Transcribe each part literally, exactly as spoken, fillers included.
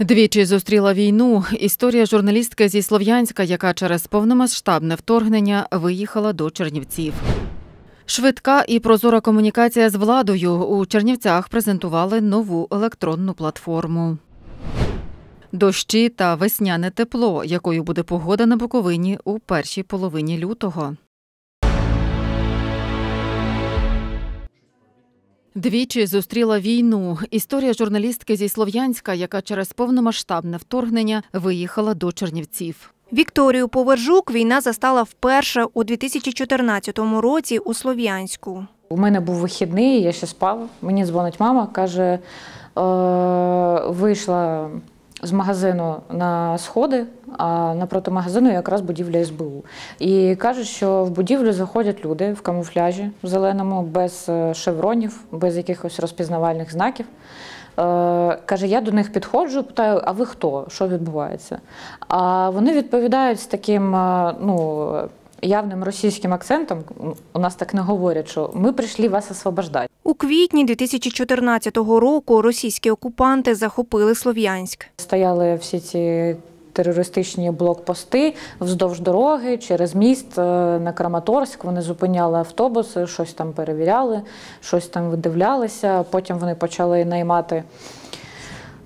Двічі зустріла війну історія журналістки зі Слов'янська, яка через повномасштабне вторгнення виїхала до Чернівців. Швидка і прозора комунікація з владою. У Чернівцях презентували нову електронну платформу. Дощі та весняне тепло, якою буде погода на Буковині у першій половині лютого. Двічі зустріла війну. Історія журналістки зі Слов'янська, яка через повномасштабне вторгнення виїхала до Чернівців. Вікторію Поваржук війна застала вперше у дві тисячі чотирнадцятому році у Слов'янську. У мене був вихідний, я ще спав. Мені дзвонить мама, каже, вийшла з магазину на сходи, а напроти магазину якраз будівля ес бе у. І кажуть, що в будівлю заходять люди в камуфляжі в зеленому, без шевронів, без якихось розпізнавальних знаків. Каже, я до них підходжу, питаю, а ви хто, що відбувається? А вони відповідають з таким, ну, явним російським акцентом, у нас так не говорять, що ми прийшли вас освобождати. У квітні дві тисячі чотирнадцятого року російські окупанти захопили Слов'янськ. Стояли всі ці терористичні блокпости вздовж дороги, через міст на Краматорськ. Вони зупиняли автобуси, щось там перевіряли, щось там видивлялися. Потім вони почали наймати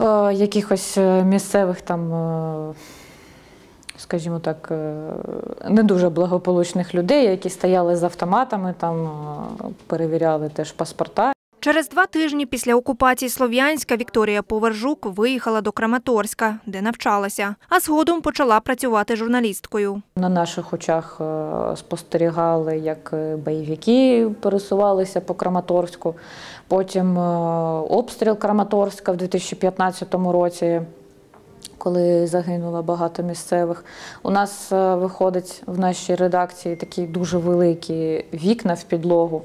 е, якихось місцевих там, е, скажімо так, не дуже благополучних людей, які стояли з автоматами, там перевіряли теж паспорта. Через два тижні після окупації Слов'янська Вікторія Поваржук виїхала до Краматорська, де навчалася, а згодом почала працювати журналісткою. На наших очах спостерігали, як бойовики пересувалися по Краматорську, потім обстріл Краматорська в дві тисячі п'ятнадцятому році, коли загинуло багато місцевих. У нас виходить в нашій редакції такі дуже великі вікна в підлогу.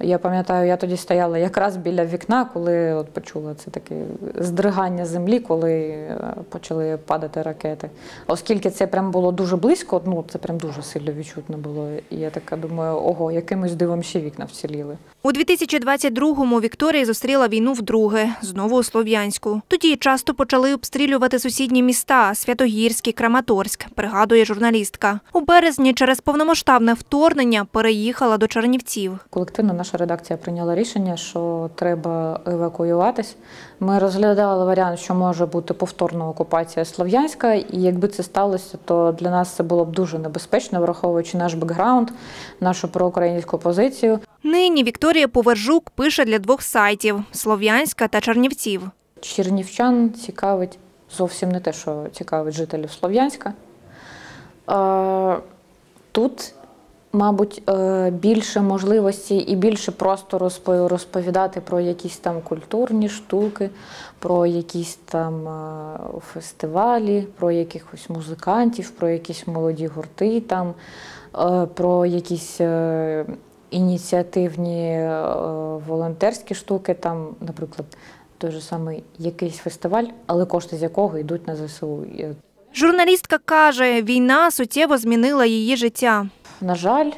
Я пам'ятаю, я тоді стояла якраз біля вікна, коли от почула це таке здригання землі, коли почали падати ракети. Оскільки це прям було дуже близько, ну це прям дуже сильно відчутно було. І я така думаю, ого, якимось дивом ще вікна вціліли. У дві тисячі двадцять другому Вікторія зустріла війну вдруге, знову у Слов'янську. Тоді часто почали обстрілювати сусідні міста – Святогірськ і Краматорськ, пригадує журналістка. У березні через повномасштабне вторгнення переїхала до Чернівців. Колективно наша редакція прийняла рішення, що треба евакуюватись. Ми розглядали варіант, що може бути повторна окупація Слов'янська, і якби це сталося, то для нас це було б дуже небезпечно, враховуючи наш бекграунд, нашу проукраїнську позицію. Нині Вікторія Поваржук пише для двох сайтів – Слов'янська та Чернівців. Чернівчан цікавить зовсім не те, що цікавить жителів Слов'янська. Тут, мабуть, більше можливості і більше просто розповідати про якісь там культурні штуки, про якісь там фестивалі, про якихось музикантів, про якісь молоді гурти, там, про якісь ініціативні волонтерські штуки, там, наприклад, той же самий якийсь фестиваль, але кошти з якого йдуть на зе ес у. Журналістка каже, війна суттєво змінила її життя. На жаль,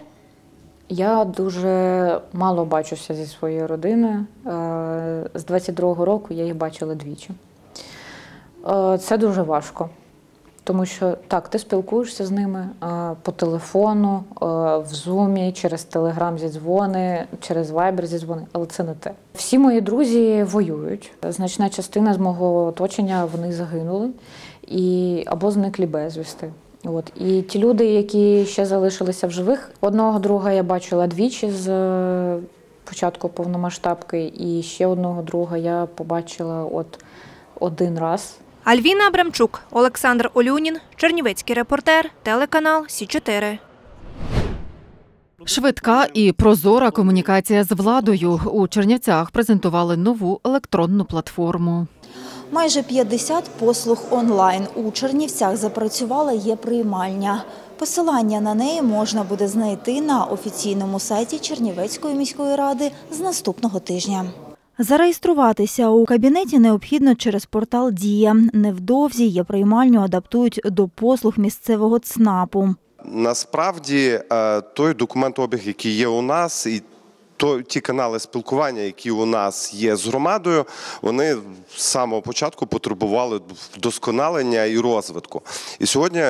я дуже мало бачуся зі своєю родиною. З двадцять другого року я їх бачила двічі. Це дуже важко, тому що так, ти спілкуєшся з ними по телефону, в зумі, через телеграм зі дзвони, через вайбер зі дзвони, але це не те. Всі мої друзі воюють. Значна частина з мого оточення, вони загинули і або зникли безвісти. От. І ті люди, які ще залишилися в живих, одного друга я бачила двічі з початку повномасштабки, і ще одного друга я побачила от один раз. Альвіна Абрамчук, Олександр Олюнін, чернівецький репортер, телеканал сі чотири. Швидка і прозора комунікація з владою. У Чернівцях презентували нову електронну платформу. Майже п'ятдесят послуг онлайн у Чернівцях запрацювала є-приймальня. Посилання на неї можна буде знайти на офіційному сайті Чернівецької міської ради з наступного тижня. Зареєструватися у кабінеті необхідно через портал «Дія». Невдовзі є-приймальню адаптують до послуг місцевого ЦНАПу. Насправді той документообіг, який є у нас, і то, ті канали спілкування, які у нас є з громадою, вони з самого початку потребували вдосконалення і розвитку. І сьогодні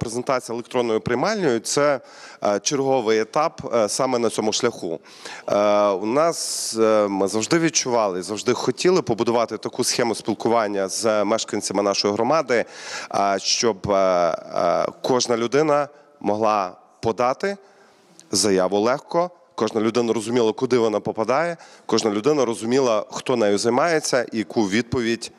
презентація електронною приймальнею – це черговий етап саме на цьому шляху. У нас ми завжди відчували, завжди хотіли побудувати таку схему спілкування з мешканцями нашої громади, щоб кожна людина могла подати заяву легко, кожна людина розуміла, куди вона попадає, кожна людина розуміла, хто нею займається і яку відповідь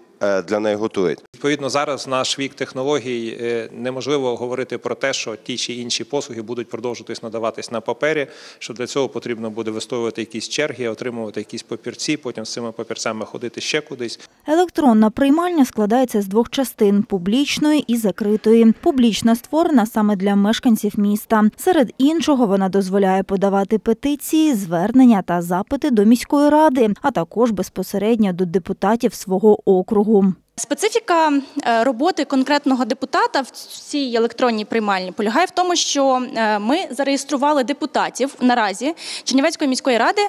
для неї готують. Відповідно, зараз наш вік технологій, неможливо говорити про те, що ті чи інші послуги будуть продовжуватись надаватись на папері, що для цього потрібно буде вистоювати якісь черги, отримувати якісь папірці, потім з цими папірцями ходити ще кудись. Електронна приймальня складається з двох частин – публічної і закритої. Публічна створена саме для мешканців міста. Серед іншого, вона дозволяє подавати петиції, звернення та запити до міської ради, а також безпосередньо до депутатів свого округу. Специфіка роботи конкретного депутата в цій електронній приймальні полягає в тому, що ми зареєстрували депутатів наразі Чернівецької міської ради,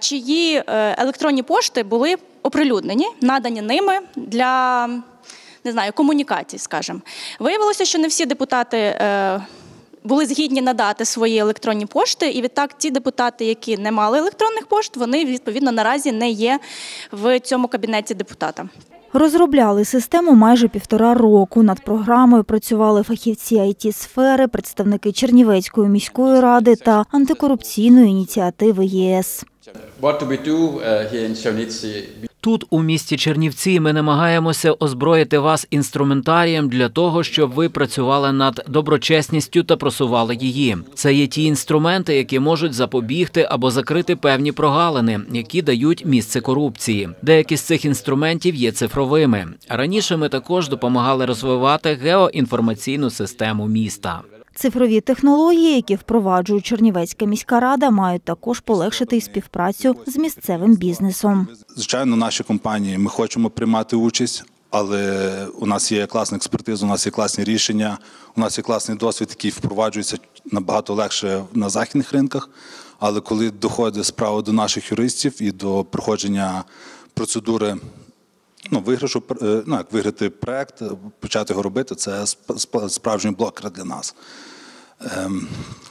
чиї електронні пошти були оприлюднені, надані ними для, не знаю, комунікацій, скажімо. Виявилося, що не всі депутати були згідні надати свої електронні пошти, і відтак ті депутати, які не мали електронних пошт, вони, відповідно, наразі не є в цьому кабінеті депутата. Розробляли систему майже півтора року. Над програмою працювали фахівці ай ті-сфери, представники Чернівецької міської ради та антикорупційної ініціативи ЄС. Тут, у місті Чернівці, ми намагаємося озброїти вас інструментарієм для того, щоб ви працювали над доброчесністю та просували її. Це є ті інструменти, які можуть запобігти або закрити певні прогалини, які дають місце корупції. Деякі з цих інструментів є цифровими. Раніше ми також допомагали розвивати геоінформаційну систему міста. Цифрові технології, які впроваджує Чернівецька міська рада, мають також полегшити і співпрацю з місцевим бізнесом. Звичайно, наші компанії, ми хочемо приймати участь, але у нас є класна експертиза, у нас є класні рішення, у нас є класний досвід, який впроваджується набагато легше на західних ринках. Але коли доходить справа до наших юристів і до проходження процедури, Ну, виграшу, ну, як виграти проєкт, почати його робити – це справжній блокер для нас. Ем,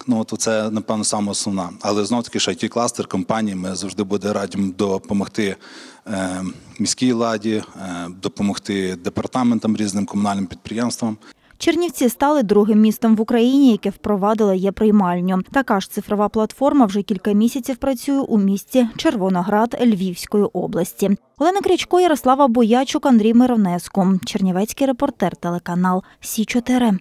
ну, то це, напевно, саме основна. Але, знов-таки, що ай ті-кластер компанії, ми завжди будемо раді допомогти е, міській владі, е, допомогти департаментам, різним комунальним підприємствам. Чернівці стали другим містом в Україні, яке впровадило є-приймальню. Така ж цифрова платформа вже кілька місяців працює у місті Червоноград Львівської області. Олена Крячко, Ярослава Боячук, Андрій Мороненко. Чернівецький репортер, телеканал сі чотири.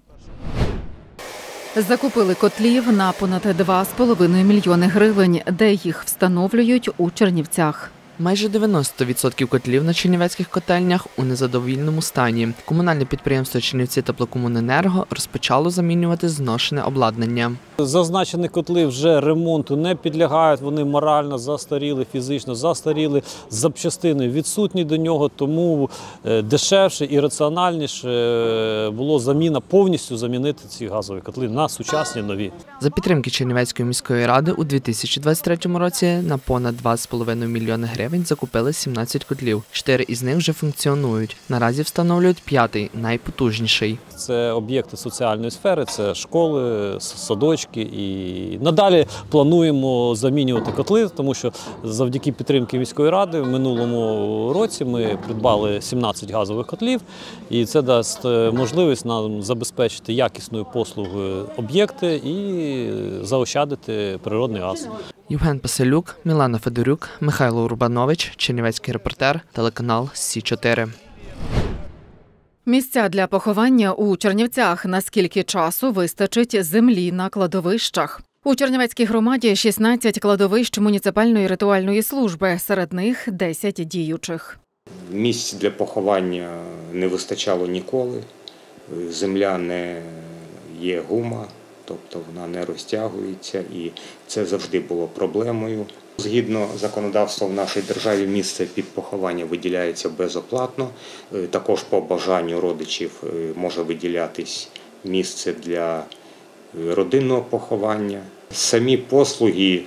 Закупили котлів на понад два з половиною мільйони гривень, де їх встановлюють у Чернівцях. Майже дев'яносто відсотків котлів на чернівецьких котельнях у незадовільному стані. Комунальне підприємство «Чернівці Теплокомуненерго» розпочало замінювати зношене обладнання. Зазначені котли вже ремонту не підлягають, вони морально застаріли, фізично застаріли, запчастини відсутні до нього, тому дешевше і раціональніше було заміна, повністю замінити ці газові котли на сучасні, нові. За підтримки Чернівецької міської ради у дві тисячі двадцять третьому році на понад два з половиною мільйони гривень закупили сімнадцять котлів. Чотири із них вже функціонують. Наразі встановлюють п'ятий, найпотужніший. Це об'єкти соціальної сфери, це школи, садочки. І надалі плануємо замінювати котли, тому що завдяки підтримки міської ради в минулому році ми придбали сімнадцять газових котлів. І це дасть можливість нам забезпечити якісною послугою об'єкти і заощадити природний газ. Євген Паселюк, Мілана Федорюк, Михайло Урбанович, Чернівецький репортер, телеканал сі чотири. Місця для поховання у Чернівцях. Наскільки часу вистачить землі на кладовищах? У Чернівецькій громаді шістнадцять кладовищ муніципальної ритуальної служби, серед них десять діючих. Місць для поховання не вистачало ніколи. Земля не є гума. Тобто вона не розтягується, і це завжди було проблемою. Згідно законодавства в нашій державі місце під поховання виділяється безоплатно. Також по бажанню родичів може виділятись місце для родинного поховання. Самі послуги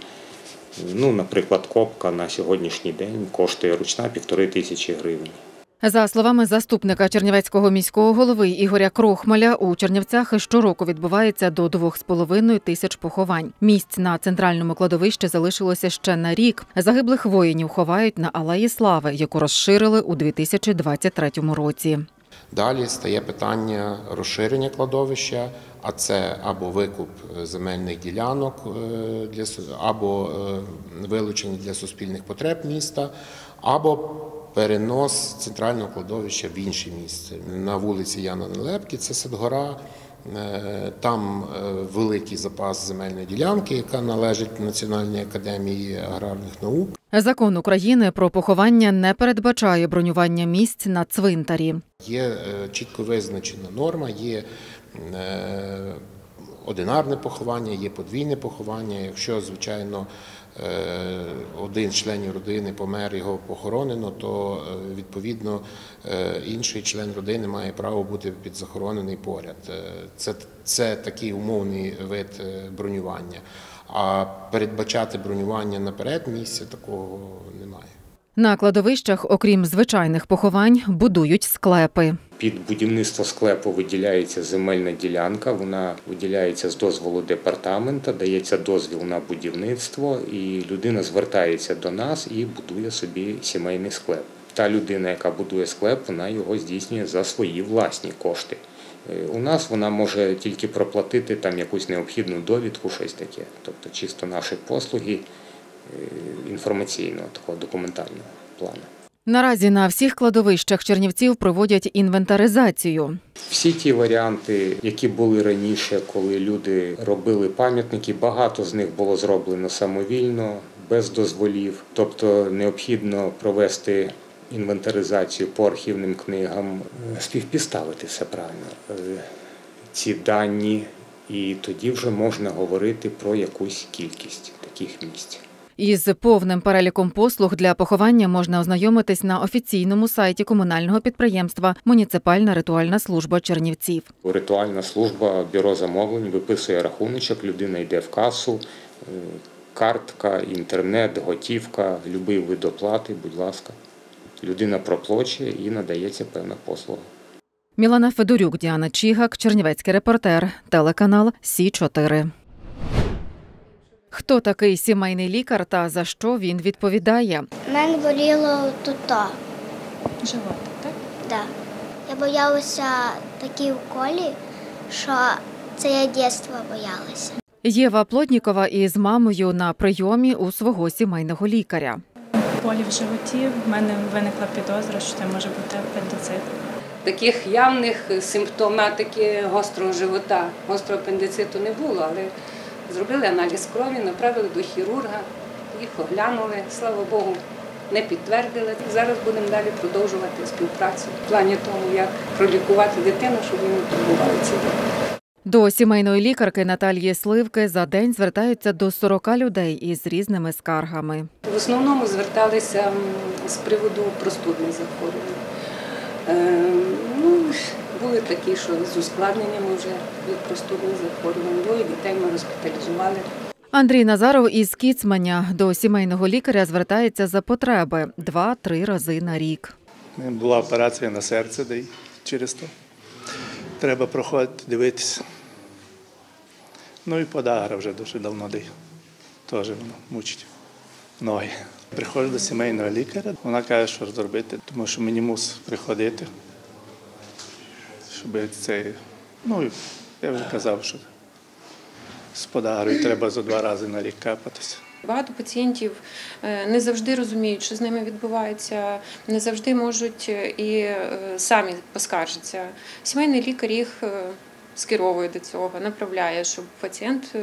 Ну, наприклад, копка на сьогоднішній день коштує ручна півтори тисячі гривень. За словами заступника чернівецького міського голови Ігоря Крохмаля, у Чернівцях щороку відбувається до двох з половиною тисяч поховань. Місць на центральному кладовищі залишилося ще на рік. Загиблих воїнів ховають на Алеї Слави, яку розширили у дві тисячі двадцять третьому році. Далі стає питання розширення кладовища, а це або викуп земельних ділянок, або вилучення для суспільних потреб міста, або перенос центрального кладовища в інше місце. На вулиці Яна Нелепки, це Садгора, там великий запас земельної ділянки, яка належить Національній академії аграрних наук. Закон України про поховання не передбачає бронювання місць на цвинтарі. Є чітко визначена норма, є одинарне поховання, є подвійне поховання. Якщо, звичайно, один член родини помер, його похоронено, то, відповідно, інший член родини має право бути підзахоронений поряд. Це, це такий умовний вид бронювання. А передбачати бронювання наперед місця такого немає. На кладовищах, окрім звичайних поховань, будують склепи. Під будівництво склепу виділяється земельна ділянка, вона виділяється з дозволу департамента, дається дозвіл на будівництво, і людина звертається до нас і будує собі сімейний склеп. Та людина, яка будує склеп, вона його здійснює за свої власні кошти. У нас вона може тільки проплатити там якусь необхідну довідку, щось таке, тобто чисто наші послуги інформаційного, такого документального плану. Наразі на всіх кладовищах Чернівців проводять інвентаризацію. Всі ті варіанти, які були раніше, коли люди робили пам'ятники, багато з них було зроблено самовільно, без дозволів. Тобто необхідно провести інвентаризацію по архівним книгам, співпідставити все правильно, ці дані, і тоді вже можна говорити про якусь кількість таких місць. Із повним переліком послуг для поховання можна ознайомитись на офіційному сайті комунального підприємства «Муніципальна ритуальна служба Чернівців». Ритуальна служба, бюро замовлень, виписує рахуночок, людина йде в касу, картка, інтернет, готівка, будь-який вид оплати, будь ласка. Людина проплачує і надається певна послуга. Мілана Федорюк, Діана Чігак, чернівецький репортер, телеканал Сі чотири. Хто такий сімейний лікар та за що він відповідає? У мене боліло тут. Животик, так? Так. Я боялася такі уколі, що це я дитинства боялася. Єва Плотнікова із мамою на прийомі у свого сімейного лікаря. Болі в животі, в мене виникла підозра, що це може бути апендицит. Таких явних симптоматики гострого живота, гострого апендициту не було, але зробили аналіз крові, направили до хірурга, їх оглянули, слава Богу, не підтвердили. Зараз будемо далі продовжувати співпрацю в плані того, як пролікувати дитину, щоб її не турбували ці дні. До сімейної лікарки Наталії Сливки за день звертаються до сорока людей із різними скаргами. В основному зверталися з приводу простудних захворювань. Е, ну, були такі, що з ускладненнями вже від простудних захворювань, двоє дітей ми госпіталізували. Андрій Назаров із Кіцманя до сімейного лікаря звертається за потреби два-три рази на рік. Була операція на серце, де через то треба проходити, дивитися. Ну і подагра вже дуже давно дає. Теж вона мучить ноги. Приходжу до сімейного лікаря, вона каже, що зробити, тому що мені мусить приходити, щоб це... Ну, я вже казав, що з подагрою треба за два рази на рік капатися. Багато пацієнтів не завжди розуміють, що з ними відбувається, не завжди можуть і самі поскаржитися. Сімейний лікар їх скеровує до цього, направляє, щоб пацієнт,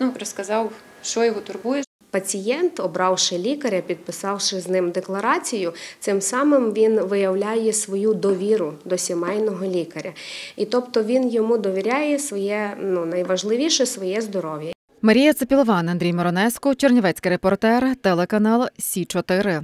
ну, розказав, що його турбує. Пацієнт, обравши лікаря, підписавши з ним декларацію, цим самим він виявляє свою довіру до сімейного лікаря. І тобто він йому довіряє своє, ну, найважливіше, своє здоров'я. Марія Ципілван, Андрій Мороненко, чернівецький репортер, телеканал Сі чотири.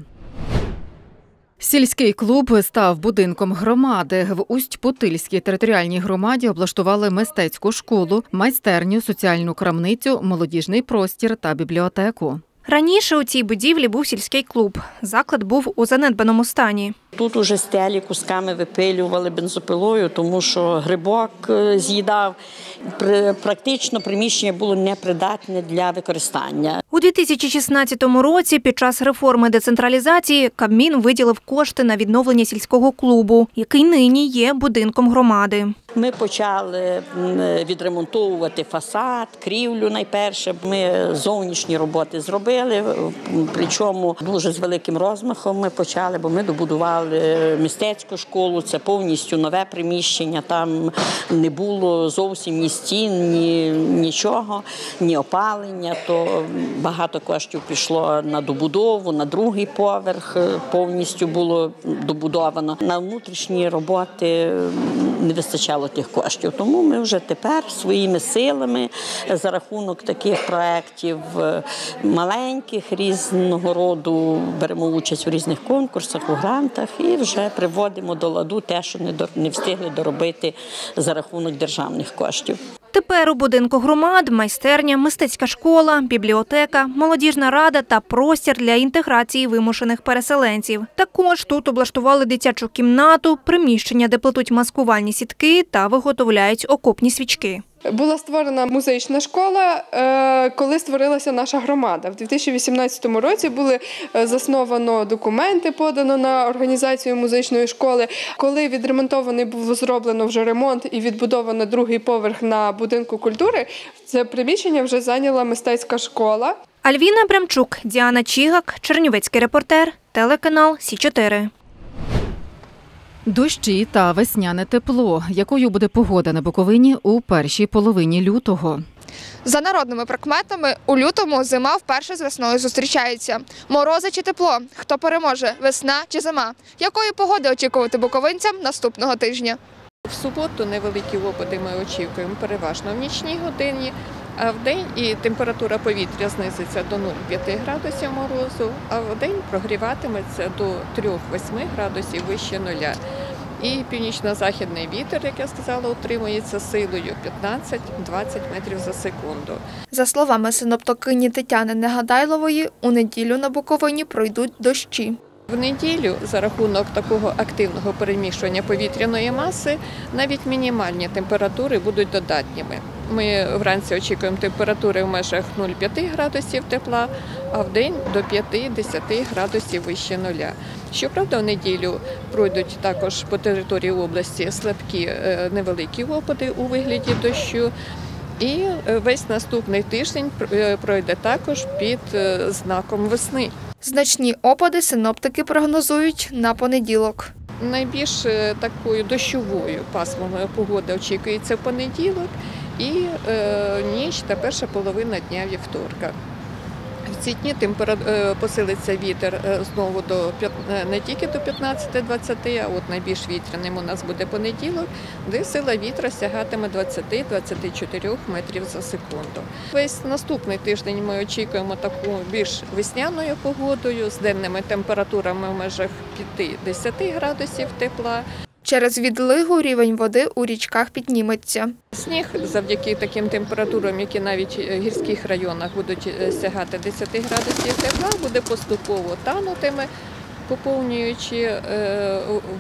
Сільський клуб став будинком громади. В Усть-Путильській територіальній громаді облаштували мистецьку школу, майстерню, соціальну крамницю, молодіжний простір та бібліотеку. Раніше у цій будівлі був сільський клуб. Заклад був у занедбаному стані. Тут уже стелі кусками випилювали бензопилою, тому що грибок з'їдав. Практично приміщення було непридатне для використання. У дві тисячі шістнадцятому році під час реформи децентралізації Кабмін виділив кошти на відновлення сільського клубу, який нині є будинком громади. Ми почали відремонтовувати фасад, крівлю найперше. Ми зовнішні роботи зробили, причому дуже з великим розмахом ми почали, бо ми добудували мистецьку школу, це повністю нове приміщення, там не було зовсім ні стін, ні нічого, ні опалення, то багато коштів пішло на добудову, на другий поверх, повністю було добудовано. На внутрішні роботи не вистачало тих коштів. Тому ми вже тепер своїми силами за рахунок таких проєктів маленьких, різного роду, беремо участь у різних конкурсах, у грантах і вже приводимо до ладу те, що не встигли доробити за рахунок державних коштів. Тепер у будинку громад майстерня, мистецька школа, бібліотека, молодіжна рада та простір для інтеграції вимушених переселенців. Також тут облаштували дитячу кімнату, приміщення, де плетуть маскувальні сітки та виготовляють окопні свічки. Була створена музична школа, коли створилася наша громада. В дві тисячі вісімнадцятому році були засновано документи, подано на організацію музичної школи. Коли відремонтований був зроблено вже ремонт і відбудовано другий поверх на будинку культури, це приміщення вже зайняла мистецька школа. Альвіна Абрамчук, Діана Чігак, Чернівецький репортер, телеканал Сі чотири. Дощі та весняне тепло. Якою буде погода на Буковині у першій половині лютого? За народними прикметами, у лютому зима вперше з весною зустрічається. Морози чи тепло? Хто переможе – весна чи зима? Якої погоди очікувати буковинцям наступного тижня? В суботу невеликі опади ми очікуємо переважно в нічній годині, а в день і температура повітря знизиться до нуль цілих п'яти десятих градусів морозу, а в день прогріватиметься до трьох-восьми градусів вище нуля. І північно-західний вітер, як я сказала, утримується силою п'ятнадцять-двадцять метрів за секунду. За словами синоптикині Тетяни Негадайлової, у неділю на Буковині пройдуть дощі. В неділю за рахунок такого активного перемішування повітряної маси навіть мінімальні температури будуть додатніми. Ми вранці очікуємо температури в межах нуль цілих п'яти десятих градусів тепла, а в день до п'яти-десяти градусів вище нуля. Щоправда, в неділю пройдуть також по території області слабкі невеликі опади у вигляді дощу. І весь наступний тиждень пройде також під знаком весни. Значні опади синоптики прогнозують на понеділок. Найбільш такою дощовою пасмовою погода очікується в понеділок і е, ніч та перша половина дня вівторка. В ці дні посилиться вітер знову до не тільки до п'ятнадцяти-двадцяти, а от найбільш вітряним у нас буде понеділок, де сила вітра сягатиме двадцяти-двадцяти чотирьох метрів за секунду. Весь наступний тиждень ми очікуємо таку більш весняною погодою, з денними температурами в межах п'яти-десяти градусів тепла. Через відлигу рівень води у річках підніметься. Сніг завдяки таким температурам, які навіть в гірських районах будуть сягати десяти градусів тепла, буде поступово танутиме, поповнюючи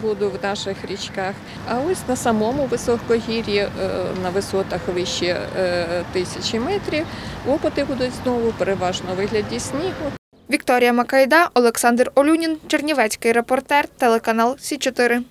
воду в наших річках. А ось на самому високогір'ї, на висотах вище тисячі метрів, опади будуть знову переважно у вигляді снігу. Вікторія Макайда, Олександр Олюнін, Чернівецький репортер, телеканал Сі чотири.